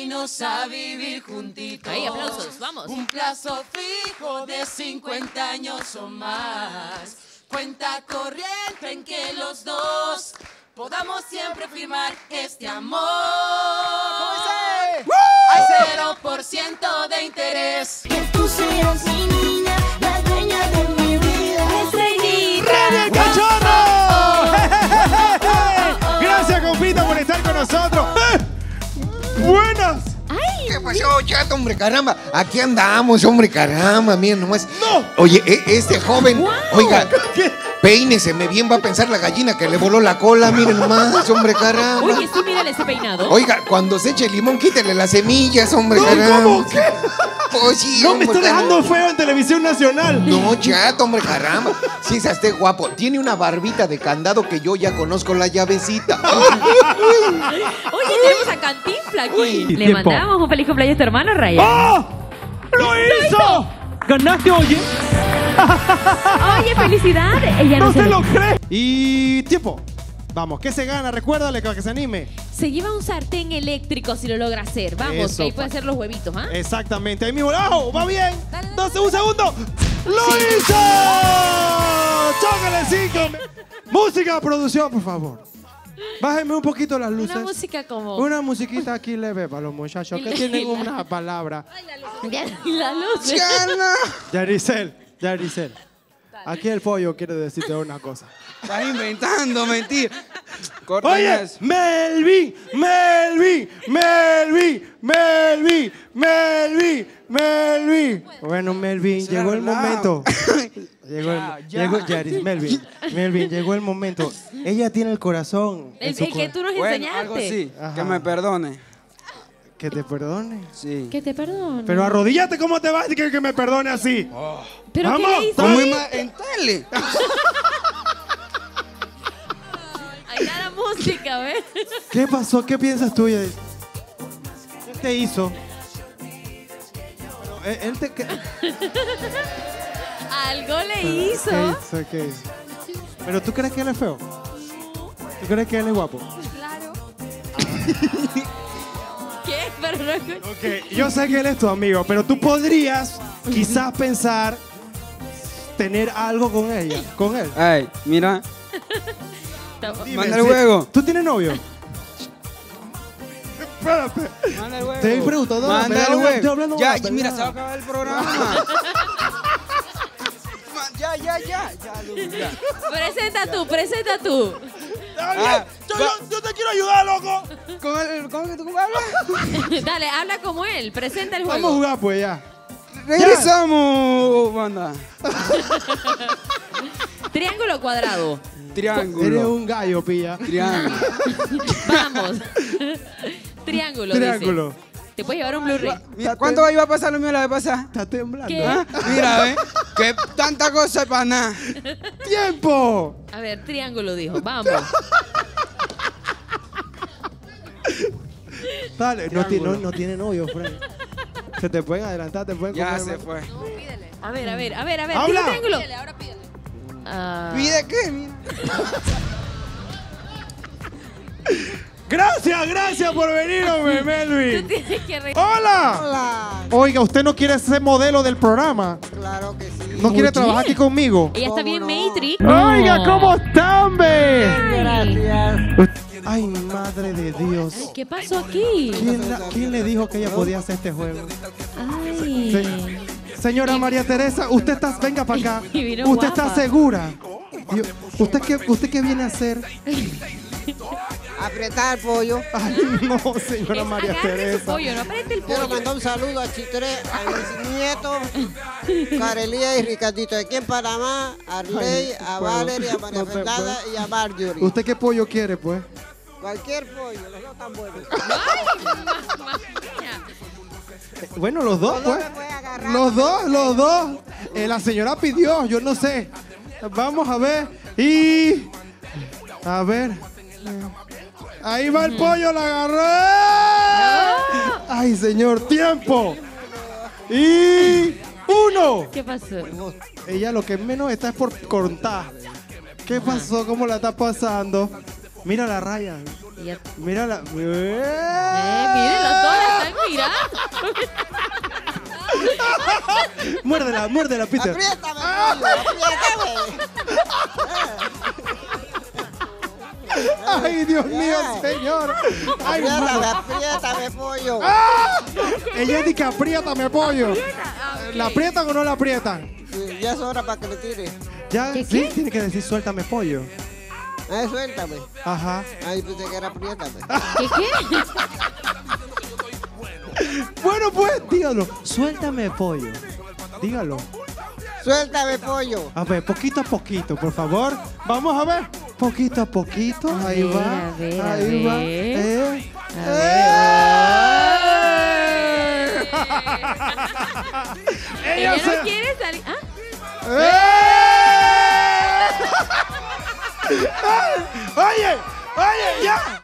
vainos a vivir juntitos. Ahí, aplausos, vamos. Un plazo fijo de 50 años o más. Cuenta corriente en que los dos podamos siempre firmar este amor. A 0% de interés. Que tú seas mi niña, la dueña de mi vida. ¡Rey Cachorro! Gracias, compita, por estar con nosotros. ¡Buenas! Ay, ¿qué pasó, chato, hombre, caramba? Aquí andamos, hombre, caramba, miren nomás. ¡No! Oye, este joven, wow. Oiga, peínese bien, va a pensar la gallina que le voló la cola, miren nomás, hombre, caramba. Oye, sí, mírale ese peinado. Oiga, cuando se eche el limón, quítele las semillas, hombre, no, caramba. ¿Cómo? ¿Qué? Oh, sí, no, hombre, me está dejando feo en televisión nacional. No, chato, hombre, caramba. Sí, es este guapo. Tiene una barbita de candado que yo ya conozco la llavecita. Oye, tenemos a Cantinflas aquí. Le mandamos un feliz cumpleaños a tu hermano, Ryan. ¡Oh! ¡Lo hizo! ¿Ganaste, oye? Oye, felicidades. Ella no se lo cree. Y tiempo. Vamos, ¿qué se gana? Recuérdale que se anime. Se lleva un sartén eléctrico si lo logra hacer. Vamos, eso, ahí puede hacer los huevitos, ¿ah? Exactamente, ahí mismo. ¡Ajo! ¡Va bien! ¡12, un segundo! ¡Lo hizo! ¡Chócale, 5! Música, producción, por favor. Bájenme un poquito las luces. Una música como... Una musiquita aquí leve para los muchachos que tienen una palabra. ¡Ay, la luz! ¡Ay, la luz! Yaricel, Yaricel. Aquí el pollo quiere decirte una cosa. Estás inventando, mentira. Oye, Melvin. Bueno, Melvin, llegó el momento. Llegó el momento. Ella tiene el corazón. El que tú nos enseñaste. Algo así, que me perdone. Que te perdone. Sí. Que te perdone. Pero arrodíllate, ¿cómo te vas? Que me perdone así. Oh. ¿Pero vamos, en tele. Ahí está la música, ¿ves? ¿Qué pasó? ¿Qué piensas tú? ¿Qué te hizo? Él te... Algo le hizo. ¿Qué hizo? ¿Pero tú crees que él es feo? ¿Tú crees que él es guapo? Claro. Okay. Yo sé que él es tu amigo, pero tú podrías quizás pensar tener algo con ella, con él. Ay, mira. Dime, manda el juego. ¿Tú tienes novio? Espérate. Manda el juego. Te he preguntado. Manda el juego. Ya, mira, se va a acabar el programa. Ya. Presenta tú. Yo te quiero ayudar, loco. ¿Cómo que tú hablas? Dale, habla como él. Presenta el juego. Vamos a jugar, pues, ya. Regresamos, banda. Triángulo o cuadrado. Triángulo. Eres un gallo, pilla. Triángulo. Vamos. Triángulo. Dice. Te puedes llevar un Blu-ray. ¿Cuánto iba a pasar lo mío la vez pasada? Está temblando. ¿Qué? ¿Ah? Mira, ¿eh? Que tanta cosa para nada. ¡Tiempo! A ver, triángulo dijo. Vamos. Dale, no tiene novio, Fred. Se te pueden adelantar, te pueden comer. Ya se fue. No, pídele. A ver. ¡Habla! Pídele. ¿Pide qué? Mira. Gracias por venir, hombre, Melvin. ¡Hola! Oiga, ¿usted no quiere ser modelo del programa? Claro que sí. ¿No quiere trabajar aquí conmigo? Ella está bien, Matrix. Oiga, ¿cómo están, ve? Gracias. Ay, madre de Dios. Ay, ¿qué pasó aquí? ¿Quién le dijo que ella podía hacer este juego? Ay. Señora María Teresa, usted está... Venga para acá. ¿Usted está segura? ¿Usted qué viene a hacer? Apretar el pollo. Ay, no, señora María Teresa. Pollo, no apriete el pollo. Quiero mandar un saludo a Chitré, a mis nietos, Carelía y Ricardito, aquí en Panamá, a Arley, a Valeria, a María Fernanda y a Marjorie. ¿Usted qué pollo quiere, pues? Cualquier pollo, los dos tan buenos. Bueno, los dos, pues. Los dos. La señora pidió, yo no sé. Vamos a ver. Y... A ver... Ahí va el pollo, la agarré. Ay, señor, tiempo. Y uno. ¿Qué pasó? Ella lo que menos está es por contar. ¿Qué pasó? ¿Cómo la está pasando? Mira la raya. Mira la... Mira, los dos están tirar. Muérdela, muérdela, Peter. Apriétame, apriétame. ¡Ay, Dios mío, señor! Ay, ¡apriétame, apriétame, pollo! ¡Ah! Ella dice que apriétame, pollo. ¿La aprietan o no la aprietan? Sí, ya es hora para que le tire. ¿Ya? ¿Qué, sí, qué? Tiene que decir suéltame, pollo. Ah, suéltame. Ajá. Ay, pensé que era apriétame. ¿Qué? Bueno, pues, dígalo. Suéltame, pollo. Dígalo. Suéltame, pollo. A ver, poquito a poquito, por favor. Vamos a ver. Poquito a poquito, ahí va, ahí va. Ella no quiere salir. ¡Ah! ¡Eh! ¡Oye! ¡Oye! ¡Ya!